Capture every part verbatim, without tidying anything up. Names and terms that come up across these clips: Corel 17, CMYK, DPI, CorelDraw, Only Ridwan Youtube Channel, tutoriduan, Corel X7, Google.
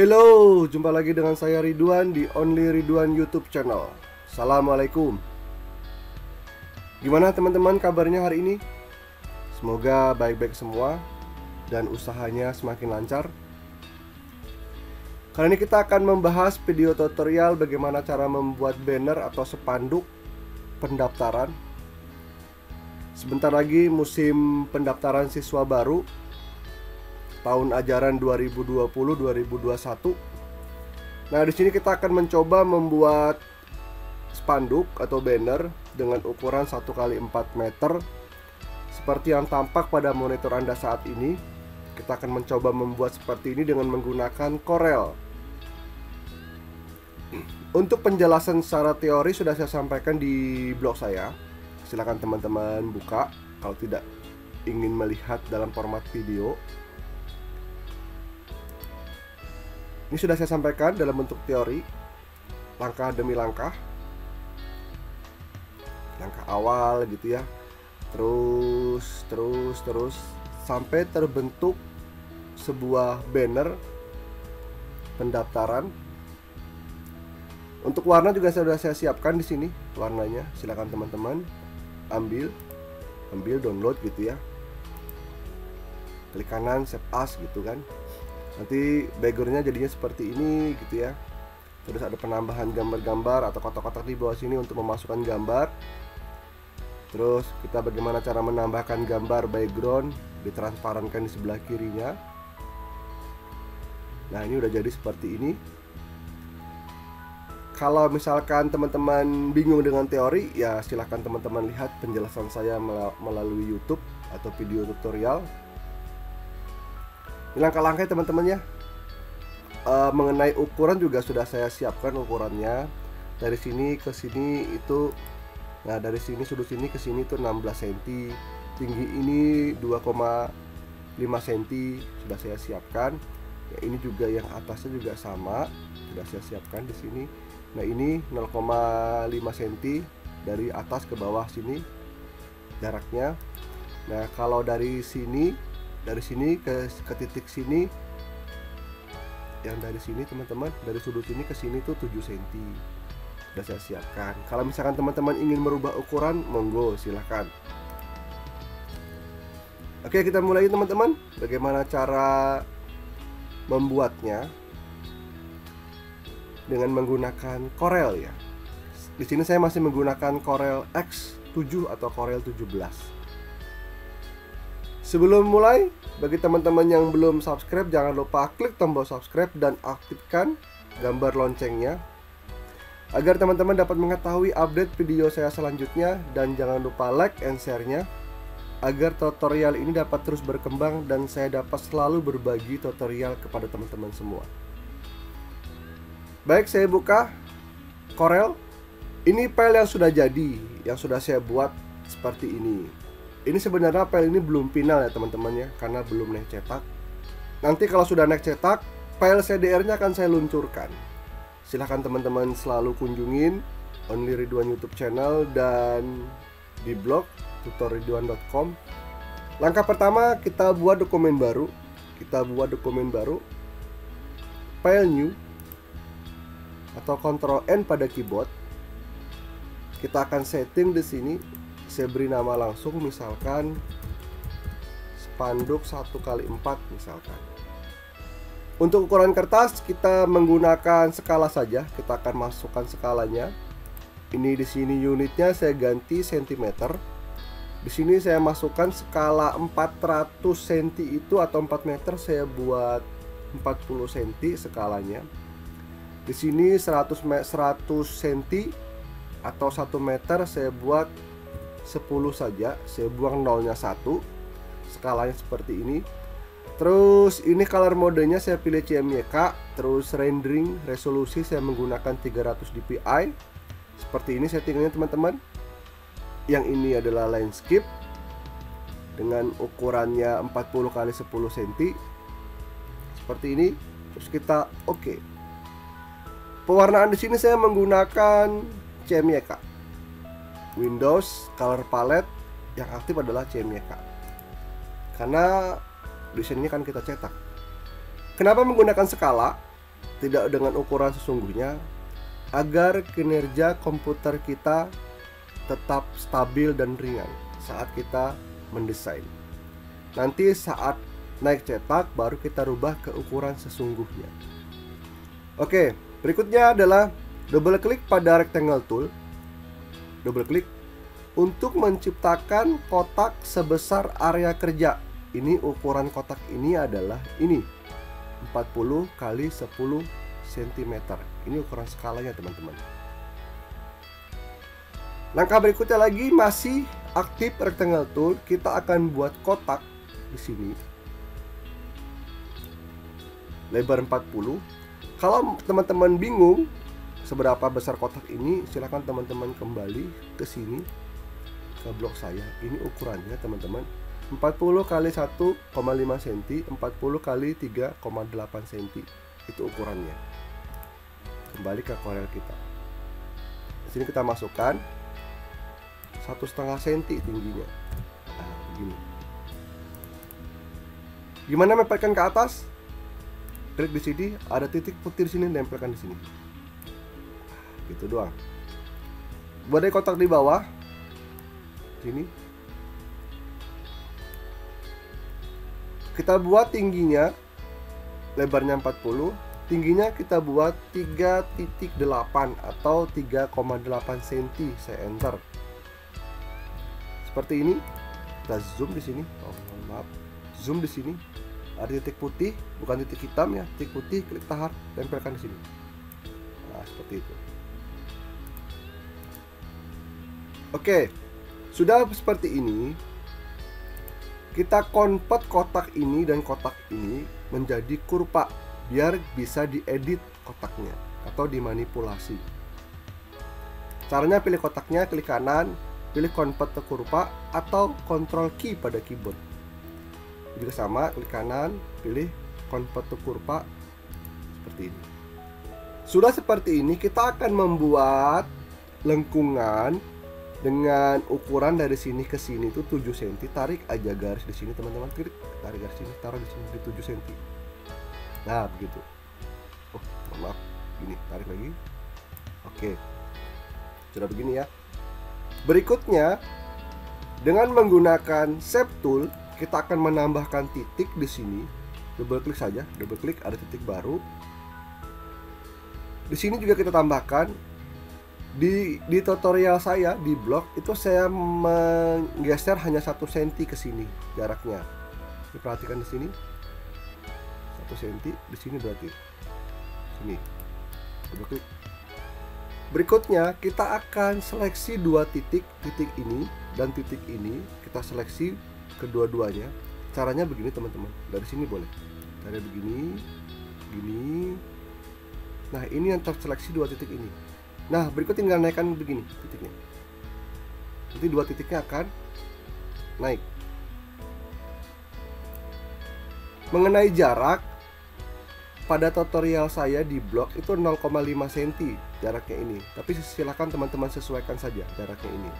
Hello, jumpa lagi dengan saya Ridwan di Only Ridwan YouTube Channel. Assalamualaikum. Gimana teman-teman kabarnya hari ini? Semoga baik-baik semua dan usahanya semakin lancar. Kali ini kita akan membahas video tutorial bagaimana cara membuat banner atau spanduk pendaftaran. Sebentar lagi musim pendaftaran siswa baru tahun ajaran dua ribu dua puluh dua ribu dua puluh satu. Nah, di sini kita akan mencoba membuat spanduk atau banner dengan ukuran satu kali empat meter seperti yang tampak pada monitor Anda saat ini. Kita akan mencoba membuat seperti ini dengan menggunakan Corel. Untuk penjelasan secara teori sudah saya sampaikan di blog saya. Silakan teman-teman buka kalau tidak ingin melihat dalam format video. Ini sudah saya sampaikan dalam bentuk teori, langkah demi langkah, langkah awal gitu ya, terus terus terus sampai terbentuk sebuah banner pendaftaran. Untuk warna juga sudah saya siapkan di sini warnanya. Silakan teman-teman ambil, ambil download gitu ya. Klik kanan save as gitu kan. Nanti backgroundnya jadinya seperti ini gitu ya. Terus ada penambahan gambar-gambar atau kotak-kotak di bawah sini untuk memasukkan gambar. Terus kita bagaimana cara menambahkan gambar background, ditransparankan di sebelah kirinya. Nah, ini udah jadi seperti ini. Kalau misalkan teman-teman bingung dengan teori, ya silahkan teman-teman lihat penjelasan saya melalui YouTube atau video tutorial. Ini langkah-langkahnya teman-teman ya. E, mengenai ukuran juga sudah saya siapkan ukurannya. Dari sini ke sini itu, nah dari sini sudut sini ke sini itu enam belas sentimeter. Tinggi ini dua koma lima sentimeter sudah saya siapkan. Ya, ini juga yang atasnya juga sama, sudah saya siapkan di sini. Nah, ini nol koma lima sentimeter dari atas ke bawah sini jaraknya. Nah, kalau dari sini dari sini ke, ke titik sini, yang dari sini teman-teman, dari sudut sini ke sini tuh tujuh sentimeter sudah saya siapkan. Kalau misalkan teman-teman ingin merubah ukuran, monggo silahkan. Oke, kita mulai teman-teman bagaimana cara membuatnya dengan menggunakan Corel ya. Di sini saya masih menggunakan Corel X tujuh atau Corel tujuh belas. Sebelum mulai, bagi teman-teman yang belum subscribe, jangan lupa klik tombol subscribe dan aktifkan gambar loncengnya agar teman-teman dapat mengetahui update video saya selanjutnya, dan jangan lupa like and share-nya agar tutorial ini dapat terus berkembang dan saya dapat selalu berbagi tutorial kepada teman-teman semua. Baik, saya buka Corel. Ini file yang sudah jadi, yang sudah saya buat seperti ini. Ini sebenarnya file ini belum final ya teman-teman ya, karena belum naik cetak. Nanti kalau sudah naik cetak, file C D R-nya akan saya luncurkan. Silahkan teman-teman selalu kunjungin Only Ridwan YouTube Channel dan di blog Tutor Reduan dot com. Langkah pertama, kita buat dokumen baru. Kita buat dokumen baru, file new, atau control N pada keyboard. Kita akan setting di sini. Saya beri nama langsung, misalkan spanduk satu kali empat misalkan. Untuk ukuran kertas kita menggunakan skala saja, kita akan masukkan skalanya. Ini di sini unitnya saya ganti sentimeter. Di sini saya masukkan skala empat ratus sentimeter itu atau empat meter, saya buat empat puluh sentimeter skalanya. Di sini seratus sentimeter atau satu meter saya buat sepuluh saja, saya buang nolnya satu. Skalanya seperti ini. Terus ini color modenya saya pilih C M Y K. Terus rendering resolusi saya menggunakan tiga ratus D P I. Seperti ini settingnya teman-teman. Yang ini adalah landscape dengan ukurannya empat puluh kali sepuluh sentimeter seperti ini. Terus kita oke. Okay. Pewarnaan di sini saya menggunakan C M Y K. Windows color palette yang aktif adalah C M Y K karena desain ini kan kita cetak. Kenapa menggunakan skala? tidak dengan ukuran sesungguhnya, agar kinerja komputer kita tetap stabil dan ringan saat kita mendesain. Nanti saat naik cetak baru kita rubah ke ukuran sesungguhnya. Oke, berikutnya adalah double klik pada rectangle tool. Double klik untuk menciptakan kotak sebesar area kerja. Ini ukuran kotak ini adalah ini empat puluh kali sepuluh sentimeter. Ini ukuran skalanya, teman-teman. Langkah berikutnya lagi masih aktif rectangle tool, kita akan buat kotak di sini. Lebar empat puluh. Kalau teman-teman bingung seberapa besar kotak ini, silahkan teman-teman kembali ke sini ke blog saya. Ini ukurannya, teman-teman. empat puluh kali satu koma lima sentimeter, empat puluh kali tiga koma delapan sentimeter. Itu ukurannya. Kembali ke Corel kita. Di sini kita masukkan satu setengah senti tingginya. Nah, begini. Gimana mepetkan ke atas? Klik di sini, ada titik putih di sini, tempelkan di sini. Gitu doang. Buat dari kotak di bawah sini. Kita buat tingginya, lebarnya empat puluh, tingginya kita buat tiga titik delapan atau tiga koma delapan sentimeter. Saya enter. Seperti ini. Kita zoom di sini. Oh, maaf. Zoom di sini. Ada titik putih, bukan titik hitam ya. Titik putih, klik tahan, tempelkan di sini. Nah, seperti itu. Oke. Sudah seperti ini. Kita convert kotak ini dan kotak ini menjadi kurva biar bisa diedit kotaknya atau dimanipulasi. Caranya pilih kotaknya, klik kanan, pilih convert ke kurva atau control key pada keyboard. Juga sama, klik kanan, pilih convert ke kurva seperti ini. Sudah seperti ini, kita akan membuat lengkungan dengan ukuran dari sini ke sini itu tujuh sentimeter. Tarik aja garis di sini, teman-teman. Klik, tarik garis sini, taruh di sini di tujuh sentimeter. Nah, begitu. Oh, maaf. Gini, tarik lagi. Oke. Sudah begini ya. Berikutnya, dengan menggunakan shape tool, kita akan menambahkan titik di sini. Double klik saja, double klik, ada titik baru. Di sini juga kita tambahkan. Di, di tutorial saya di blog itu saya menggeser hanya satu senti ke sini jaraknya. Diperhatikan di sini satu senti di sini berarti sini. Double klik. Berikutnya kita akan seleksi dua titik, titik ini dan titik ini. Kita seleksi kedua-duanya. Caranya begini, teman-teman. Dari sini boleh. Dari begini, gini. Nah, ini yang terseleksi dua titik ini. Nah, berikut tinggal naikkan begini titiknya. Nanti dua titiknya akan naik. Mengenai jarak, pada tutorial saya di blog itu nol koma lima sentimeter jaraknya ini. Tapi silakan teman-teman sesuaikan saja jaraknya ini.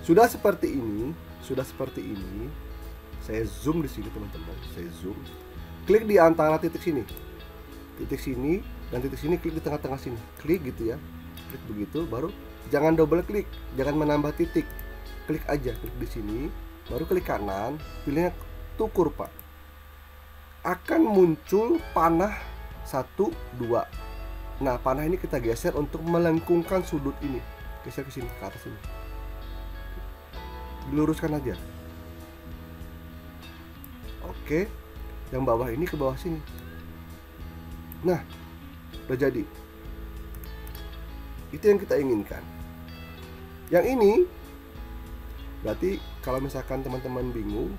Sudah seperti ini, sudah seperti ini. Saya zoom di sini, teman-teman. Saya zoom. Klik di antara titik sini. Titik sini. Dan titik sini, klik di tengah-tengah sini, klik gitu ya, klik begitu, baru jangan double klik, jangan menambah titik, klik aja, klik di sini, baru klik kanan, pilihnya tuh kurva, akan muncul panah satu dua. Nah, panah ini kita geser untuk melengkungkan sudut ini, geser ke sini, ke atas ini, diluruskan aja. Oke, yang bawah ini ke bawah sini. Nah, udah jadi. Itu yang kita inginkan. Yang ini berarti kalau misalkan teman-teman bingung,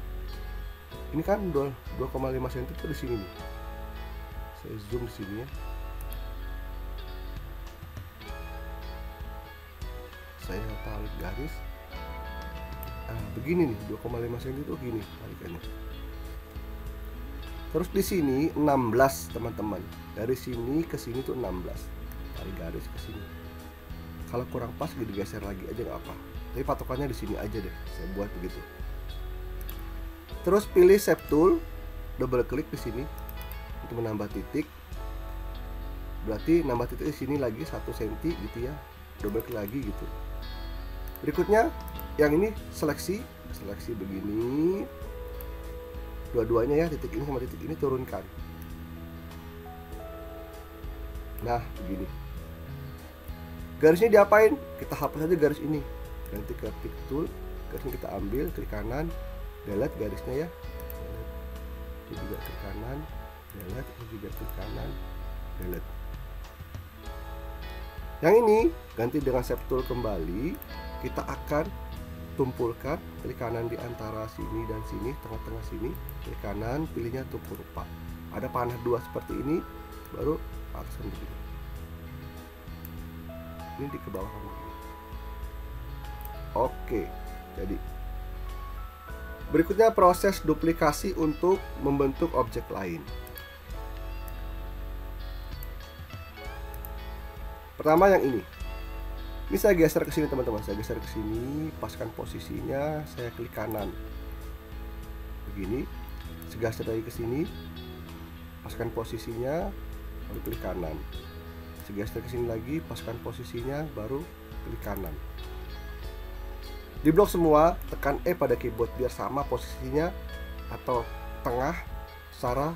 ini kan dua koma lima sentimeter di sini nih. Saya zoom di sini ya. Saya tarik garis. Nah, begini nih, dua koma lima sentimeter itu gini tarikannya. Terus di sini enam belas, teman-teman. Dari sini ke sini tuh enam belas. Tarik garis ke sini. Kalau kurang pas digeser lagi aja nggak apa. Tapi patokannya di sini aja deh. Saya buat begitu. Terus pilih shape tool, double klik di sini untuk menambah titik. berarti nambah titik di sini lagi satu sentimeter gitu ya, double klik lagi gitu. Berikutnya yang ini seleksi, seleksi begini dua-duanya ya, titik ini sama titik ini turunkan. Nah begini, garisnya diapain? Kita hapus aja garis ini, ganti ke pick tool, garisnya kita ambil, klik kanan, delete garisnya ya, ini juga klik kanan, delete, ini juga klik kanan, delete. Yang ini ganti dengan shape tool kembali, kita akan tumpulkan, klik kanan di antara sini dan sini, tengah-tengah sini, klik kanan, pilihnya tumpul rupa. Ada panah dua seperti ini, baru aksen begini. Ini di ke bawah begini. Oke, jadi berikutnya proses duplikasi untuk membentuk objek lain. Pertama yang ini. Ini saya geser ke sini teman-teman, saya geser ke sini, paskan posisinya, saya klik kanan. Begini, saya geser lagi ke sini, paskan posisinya, baru klik kanan. Saya geser ke sini lagi, paskan posisinya, baru klik kanan. Di blok semua, tekan E pada keyboard biar sama posisinya atau tengah secara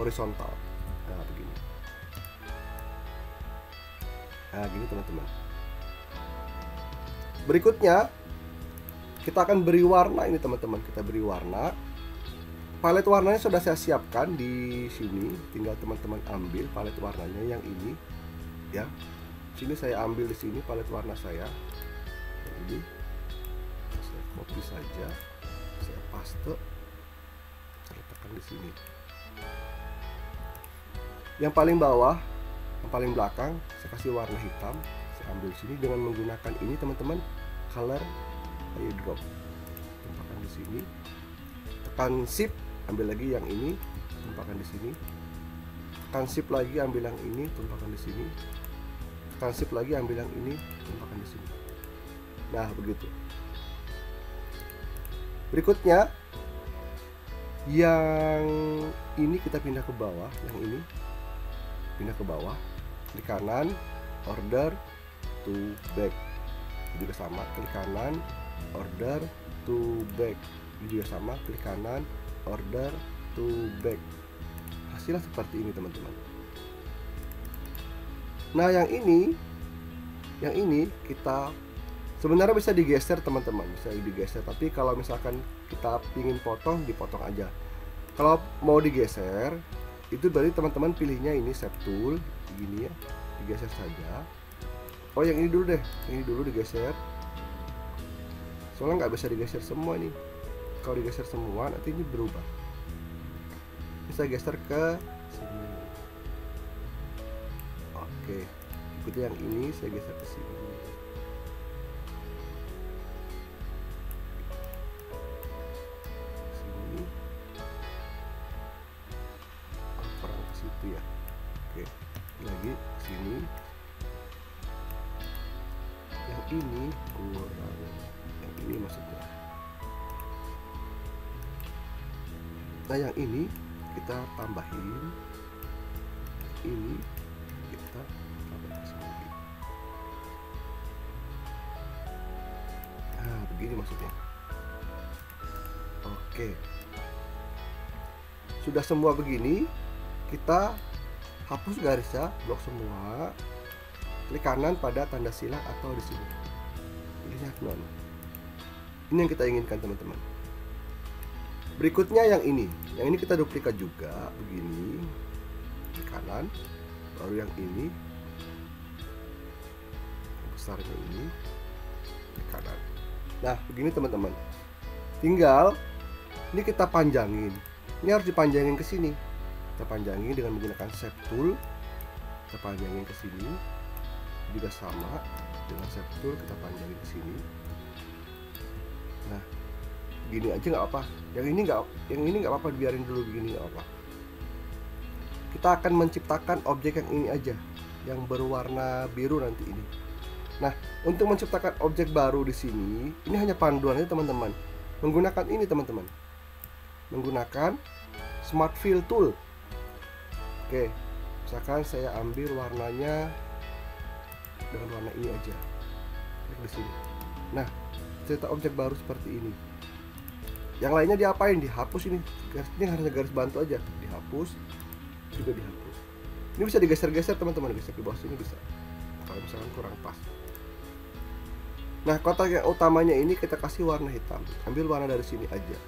horizontal. Nah, begini. Nah, gini teman-teman. Berikutnya kita akan beri warna ini teman-teman, kita beri warna. Palet warnanya sudah saya siapkan di sini, tinggal teman-teman ambil palet warnanya yang ini ya. Sini saya ambil di sini palet warna saya. Jadi saya copy saja, saya paste, saya letakkan di sini. Yang paling bawah, yang paling belakang saya kasih warna hitam. Ambil sini dengan menggunakan ini teman-teman, color eyedrop, tempatkan di sini, tekan shift, ambil lagi yang ini, tempatkan di sini, tekan shift lagi, ambil yang ini, tempatkan di sini, tekan shift lagi, ambil yang ini, tempatkan di sini. Nah begitu. Berikutnya yang ini kita pindah ke bawah, yang ini pindah ke bawah, klik kanan, order to back, juga sama, klik kanan, order to back, juga sama, klik kanan, order to back. Hasilnya seperti ini teman-teman. Nah yang ini, yang ini kita sebenarnya bisa digeser teman-teman, bisa digeser. Tapi kalau misalkan kita ingin potong, dipotong aja. Kalau mau digeser, itu berarti teman-teman pilihnya ini shape tool, begini ya, digeser saja. Oh yang ini dulu deh, yang ini dulu digeser. Soalnya nggak bisa digeser semua nih. Kalau digeser semua nanti ini berubah. Bisa geser ke sini. Oke, ikuti yang ini saya geser ke sini. Sini. Kurang ke situ ya. Oke, lagi ke sini. Ini kurang, yang ini maksudnya. Nah yang ini kita tambahin, ini kita tambahin lagi. Nah begini maksudnya. Oke, sudah semua begini, kita hapus garisnya, blok semua. Klik kanan pada tanda silang atau di sini. Pilihnya non. Ini yang kita inginkan teman-teman. Berikutnya yang ini. Yang ini kita duplikat juga begini. Klik kanan, baru yang ini. Yang besarnya ini. Klik kanan. Nah, begini teman-teman. Tinggal ini kita panjangin. Ini harus dipanjangin ke sini. Kita panjangin dengan menggunakan shape tool. Kita panjangin ke sini. Juga sama dengan shape tool kita panjangin ke sini. Nah, gini aja nggak apa. Yang ini nggak, yang ini nggak apa-apa, biarin dulu begini nggak apa. Kita akan menciptakan objek yang ini aja, yang berwarna biru nanti ini. Nah, untuk menciptakan objek baru di sini, ini hanya panduannya teman-teman. Menggunakan ini teman-teman. Menggunakan Smart Fill Tool. Oke, Misalkan saya ambil warnanya dengan warna ini aja, klik di sini. Nah, cetak objek baru seperti ini. Yang lainnya diapain? Dihapus ini. Garis ini hanya garis bantu aja, dihapus, juga dihapus. Ini bisa digeser-geser teman-teman, geser di bawah sini bisa. Kalau misalkan kurang pas. Nah, kotak yang utamanya ini kita kasih warna hitam. Ambil warna dari sini aja.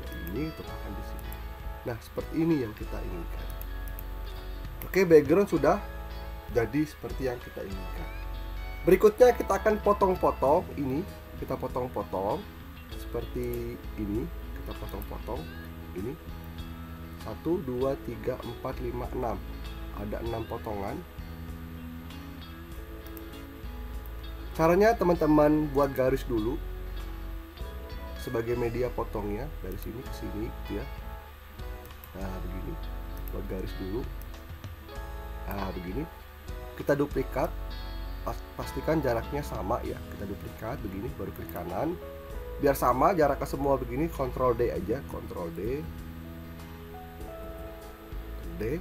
Warna ini tambahkan di sini. Nah, seperti ini yang kita inginkan. Oke, background sudah jadi seperti yang kita inginkan. Berikutnya kita akan potong-potong ini, kita potong-potong seperti ini, kita potong-potong ini. satu dua tiga empat lima enam. Ada enam potongan. Caranya teman-teman buat garis dulu sebagai media potongnya, dari sini ke sini ya. Nah, begini. Buat garis dulu. Nah, begini. Kita duplikat, pastikan jaraknya sama ya. Kita duplikat begini, baru klik kanan. Biar sama jaraknya semua begini, Ctrl D aja, Ctrl D. D,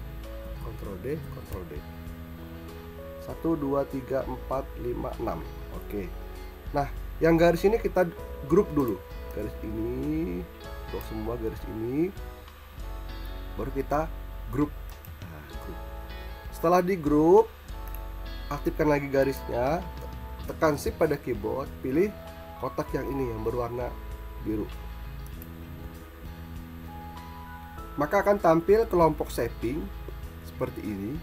Ctrl D, Ctrl D. satu dua tiga empat lima enam. Oke. Nah, yang garis ini kita grup dulu. Garis ini, untuk semua garis ini baru kita grup. Nah, grup. Setelah di grup, aktifkan lagi garisnya, tekan shift pada keyboard, pilih kotak yang ini yang berwarna biru. Maka akan tampil kelompok shaping seperti ini.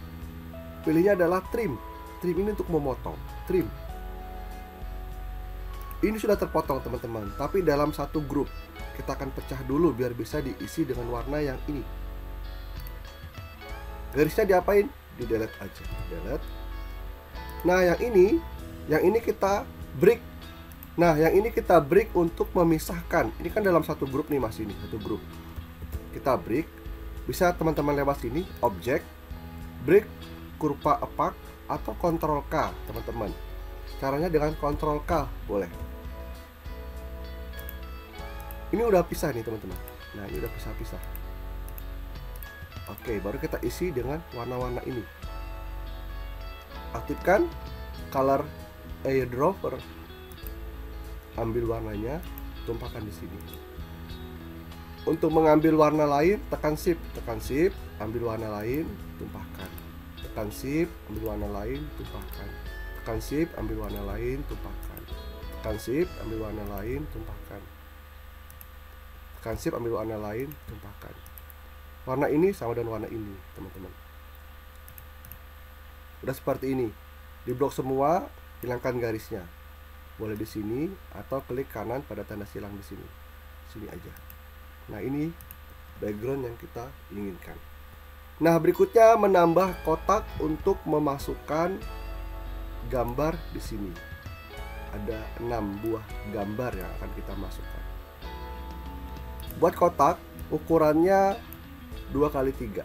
Pilihnya adalah trim. Trim ini untuk memotong. Trim. Ini sudah terpotong teman-teman, tapi dalam satu grup. Kita akan pecah dulu biar bisa diisi dengan warna yang ini. Garisnya diapain? Di delete aja, delete. Nah, yang ini, yang ini kita break. Nah, yang ini kita break untuk memisahkan. Ini kan dalam satu grup nih mas, ini satu grup. Kita break. Bisa teman-teman lewat sini, objek, break, kurva epak, atau Ctrl K, teman-teman. Caranya dengan Ctrl K boleh. Ini udah pisah nih teman-teman. Nah, ini udah pisah-pisah. Oke, baru kita isi dengan warna-warna ini. Aktifkan color eyedropper. Ambil warnanya, tumpahkan di sini. Untuk mengambil warna lain, tekan shift, tekan shift, ambil warna lain, tumpahkan. Tekan shift, ambil warna lain, tumpahkan. Tekan shift, ambil warna lain, tumpahkan. Tekan shift, ambil warna lain, tumpahkan. Tekan shift, ambil warna lain, tumpahkan. Warna ini sama dengan warna ini, teman-teman. Udah seperti ini. Di blok semua, hilangkan garisnya. Boleh di sini atau klik kanan pada tanda silang di sini. Sini aja. Nah, ini background yang kita inginkan. Nah, berikutnya menambah kotak untuk memasukkan gambar di sini. Ada enam buah gambar yang akan kita masukkan. Buat kotak ukurannya dua kali tiga.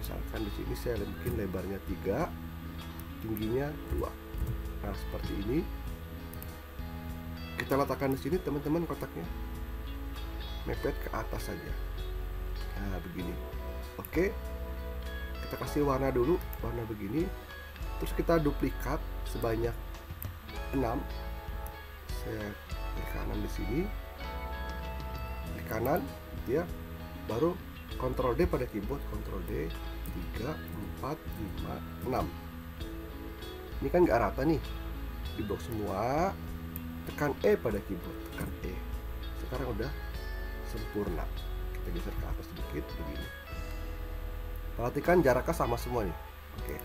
Misalkan di sini saya bikin lebarnya tiga, tingginya dua. Nah, seperti ini. Kita letakkan di sini teman-teman kotaknya. Mepet ke atas saja. Nah, begini. Oke. Kita kasih warna dulu, warna begini. Terus kita duplikat sebanyak enam. Saya klik kanan di sini. Klik kanan ya. Baru Ctrl D pada keyboard, Ctrl D. tiga empat lima enam. Ini kan nggak rata nih. Di blok semua. Tekan E pada keyboard, tekan E. Sekarang udah sempurna. Kita geser ke atas sedikit begini. Perhatikan jaraknya sama semua nih. Oke.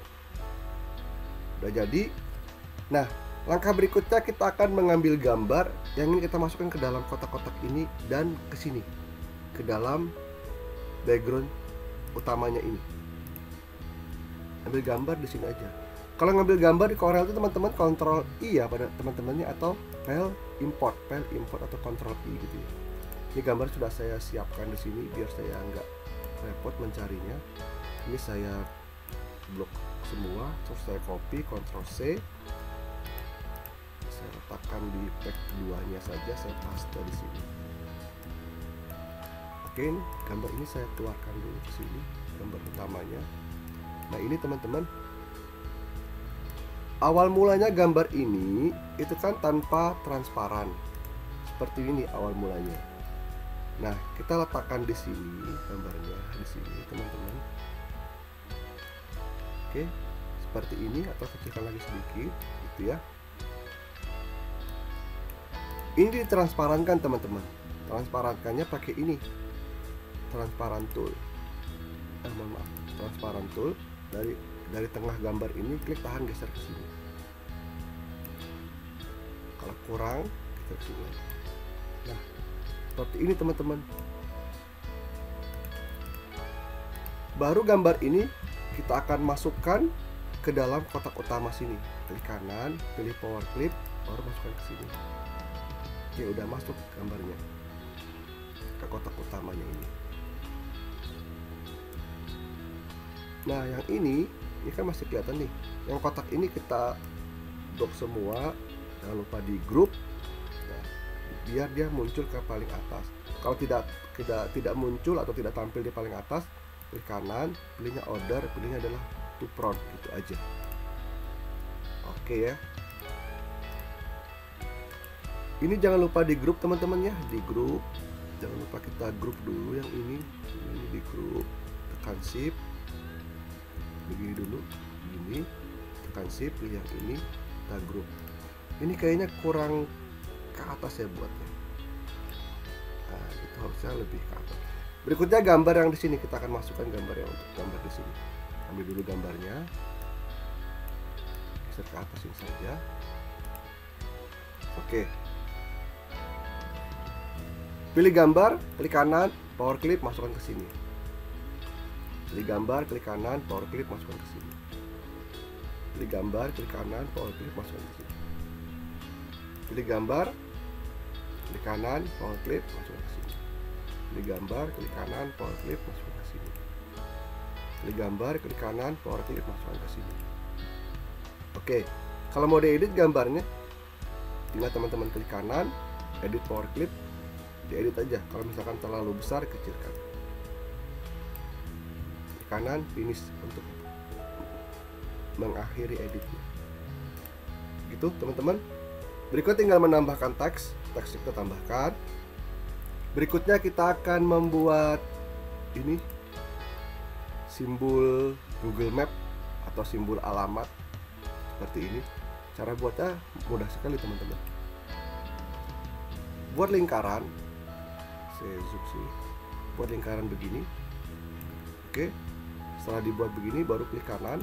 Udah jadi. Nah, langkah berikutnya kita akan mengambil gambar yang ingin kita masukkan ke dalam kotak-kotak ini dan ke sini. Ke dalam background utamanya ini. Ambil gambar di sini aja. Kalau ngambil gambar di Corel itu teman-teman Ctrl I ya pada teman-temannya, atau file import, file import atau Ctrl I gitu ya. Ini gambar sudah saya siapkan di sini biar saya nggak repot mencarinya. Ini saya blok semua, terus saya copy, Ctrl C. Saya letakkan di tag keduanya saja, saya paste di sini. Oke, gambar ini saya keluarkan dulu ke sini, gambar utamanya. Nah ini teman-teman, awal mulanya gambar ini itu kan tanpa transparan, seperti ini awal mulanya. Nah kita letakkan di sini gambarnya, di sini teman-teman. Oke, seperti ini, atau kecilkan lagi sedikit gitu ya. Ini ditransparankan teman-teman, transparankannya pakai ini, transparan tool. Ah, maaf, transparan tool. Dari dari tengah gambar ini klik tahan geser ke sini, kalau kurang kita ke sini. Nah seperti ini teman-teman, baru gambar ini kita akan masukkan ke dalam kotak utama sini. Klik kanan, pilih power clip, baru masukkan ke sini. Oke, udah masuk gambarnya ke kotak utamanya ini. Nah yang ini, ini kan masih kelihatan nih. Yang kotak ini kita blok semua, jangan lupa di grup. Nah, biar dia muncul ke paling atas. Kalau tidak tidak tidak muncul atau tidak tampil di paling atas, pilih kanan, pilihnya order, pilihnya adalah to front, gitu aja. Oke ya. Ini jangan lupa di grup teman-teman ya, di grup. Jangan lupa kita grup dulu yang ini. Ini di grup, tekan shift. Begini dulu, begini, tekan shift, pilih yang ini, kita grup. Ini kayaknya kurang ke atas ya buatnya. Nah, itu harusnya lebih ke atas. Berikutnya gambar yang di sini, kita akan masukkan gambar yang untuk gambar di sini. Ambil dulu gambarnya, geser ke atas ini saja. Oke. Pilih gambar, klik kanan, power clip, masukkan ke sini. Pilih gambar, klik kanan, power clip, masukkan ke sini. Pilih gambar, klik kanan, power clip, masukkan ke sini. Pilih gambar, klik kanan, power clip, masukkan ke sini. Pilih gambar, klik kanan, power clip, masukkan ke sini. Pilih gambar, klik kanan, power clip, masukkan ke sini. Oke, kalau mau diedit gambarnya, tinggal teman-teman klik kanan, edit power clip, diedit aja. Kalau misalkan terlalu besar, kecilkan. Kanan finish untuk mengakhiri editnya. Gitu teman-teman. Berikut tinggal menambahkan teks, teks kita tambahkan. Berikutnya kita akan membuat ini simbol Google Map atau simbol alamat seperti ini. Cara buatnya mudah sekali teman-teman. Buat lingkaran, saya zoom sini. Buat lingkaran begini. Oke. Setelah dibuat begini, baru klik kanan,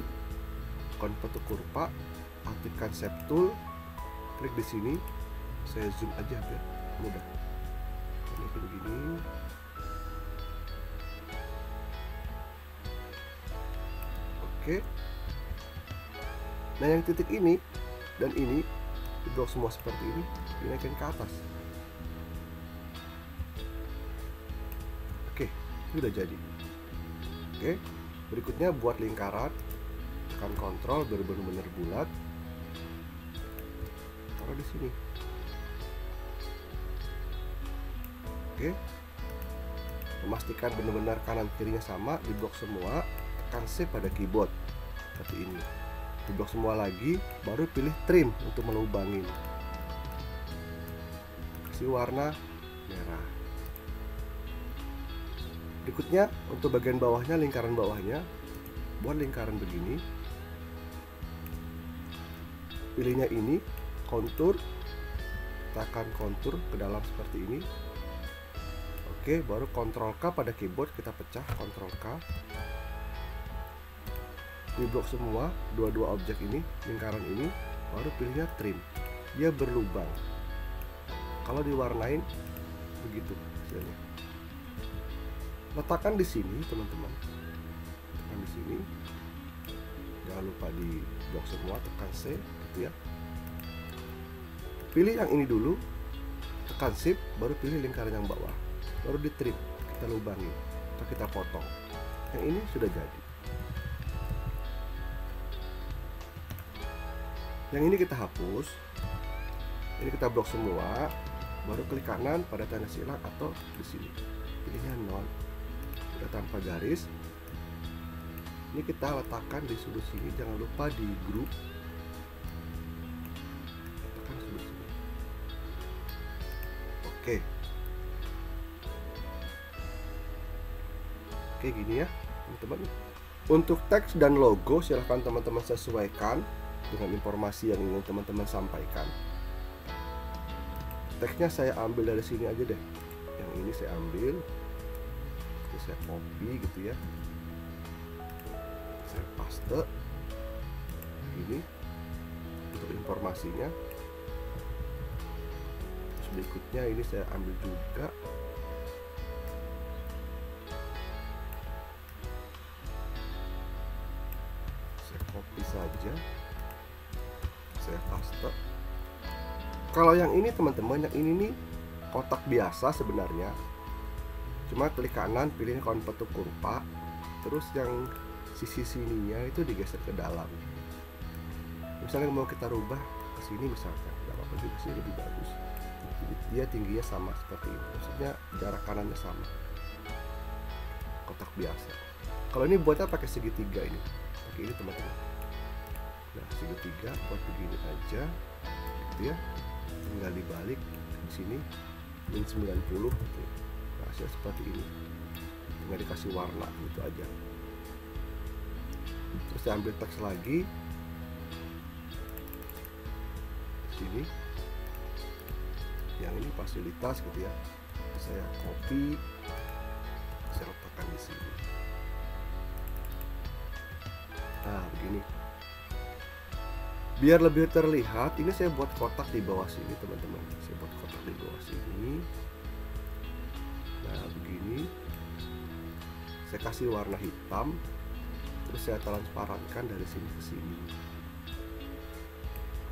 convert to kurva, aktifkan shape tool, klik di sini, saya zoom aja biar mudah. Ini begini. Oke. Nah yang titik ini dan ini diblok semua seperti ini, dinaikkan ke atas. Oke, ini udah jadi. Oke. Berikutnya buat lingkaran, tekan kontrol benar-benar bulat, taruh di sini. Oke, memastikan benar-benar kanan kirinya sama, di blok semua, tekan shift pada keyboard seperti ini, di blok semua lagi, baru pilih trim untuk melubangin, kasih warna merah. Berikutnya untuk bagian bawahnya, lingkaran bawahnya, buat lingkaran begini, pilihnya ini kontur, tekan kontur ke dalam seperti ini. Oke, baru kontrol K pada keyboard, kita pecah kontrol K, di blok semua dua-dua objek ini, lingkaran ini, baru pilihnya trim, dia berlubang. Kalau diwarnain begitu hasilnya. Letakkan di sini teman-teman, tekan di sini, jangan lupa di blok semua, tekan C gitu ya. Pilih yang ini dulu, tekan shift, baru pilih lingkaran yang bawah, baru di trim, kita lubangi atau kita potong. Yang ini sudah jadi. Yang ini kita hapus, ini kita blok semua, baru klik kanan pada tanda silang atau di sini pilihnya nol, tanpa garis, Ini kita letakkan di sudut sini, jangan lupa di grup. Letakkan sudut sini. Oke. Oke, gini ya, teman-teman. Untuk teks dan logo silahkan teman-teman sesuaikan dengan informasi yang ingin teman-teman sampaikan. Teksnya saya ambil dari sini aja deh. Yang ini saya ambil, ini saya copy gitu ya, saya paste. Ini untuk informasinya. Terus berikutnya ini saya ambil juga. Saya copy saja, saya paste. Kalau yang ini teman-teman, yang ini nih kotak biasa sebenarnya, cuma klik kanan pilih konvert to kurva, terus yang sisi sininya itu digeser ke dalam. Misalnya mau kita rubah ke sini misalkan, nggak apa-apa juga sih, lebih bagus. Jadi dia tingginya sama seperti ini, maksudnya jarak kanannya sama, kotak biasa. Kalau ini buatnya pakai segitiga ini, pakai ini teman-teman. Nah segitiga buat begini aja, gitu ya. Tinggal dibalik di sini min sembilan puluh gitu. Nah, hasil seperti ini. Tinggal dikasih warna gitu aja. Terus saya ambil teks lagi. Sini. Yang ini fasilitas gitu ya. Saya copy, saya letakkan di sini. Nah, begini. Biar lebih terlihat, ini saya buat kotak di bawah sini teman-teman. Saya buat kotak di bawah sini. Nah begini, saya kasih warna hitam, terus saya transparankan dari sini ke sini.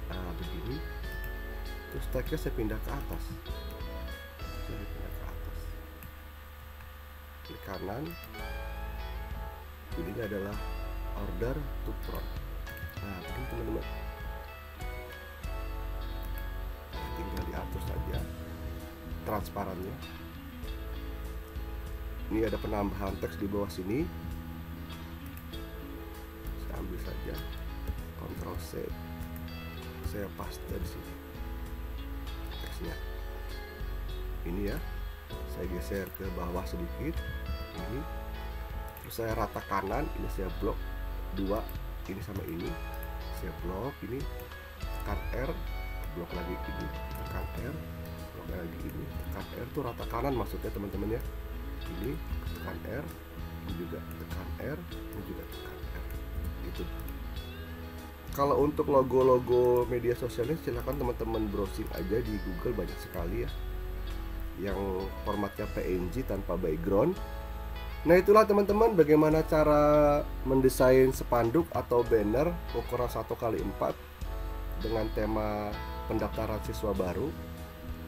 Nah begini, terus teksnya saya pindah ke atas. Saya pindah ke atas, klik kanan, ini adalah order to front. Nah begini teman-teman. Tinggal diatur saja transparannya. Ini ada penambahan teks di bawah sini. Saya ambil saja, Ctrl C, saya paste di sini teksnya. Ini ya, saya geser ke bawah sedikit. Ini, terus saya rata kanan. Ini saya blok dua, ini sama ini. Saya blok ini, tekan R, blok lagi ini, tekan R, blok lagi ini, tekan R. Itu rata kanan maksudnya teman-teman ya. Ini tekan R, ini juga tekan R, ini juga tekan R gitu. Kalau untuk logo-logo media sosialnya silahkan teman-teman browsing aja di Google, banyak sekali ya yang formatnya P N G tanpa background. Nah itulah teman-teman bagaimana cara mendesain spanduk atau banner ukuran satu kali empat dengan tema pendaftaran siswa baru.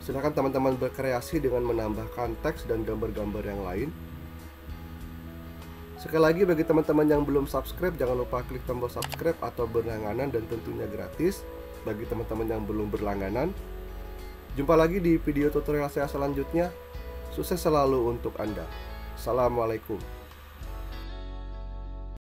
Silakan teman-teman berkreasi dengan menambahkan teks dan gambar-gambar yang lain. Sekali lagi bagi teman-teman yang belum subscribe, jangan lupa klik tombol subscribe atau berlangganan, dan tentunya gratis bagi teman-teman yang belum berlangganan. Jumpa lagi di video tutorial saya selanjutnya. Sukses selalu untuk Anda. Assalamualaikum.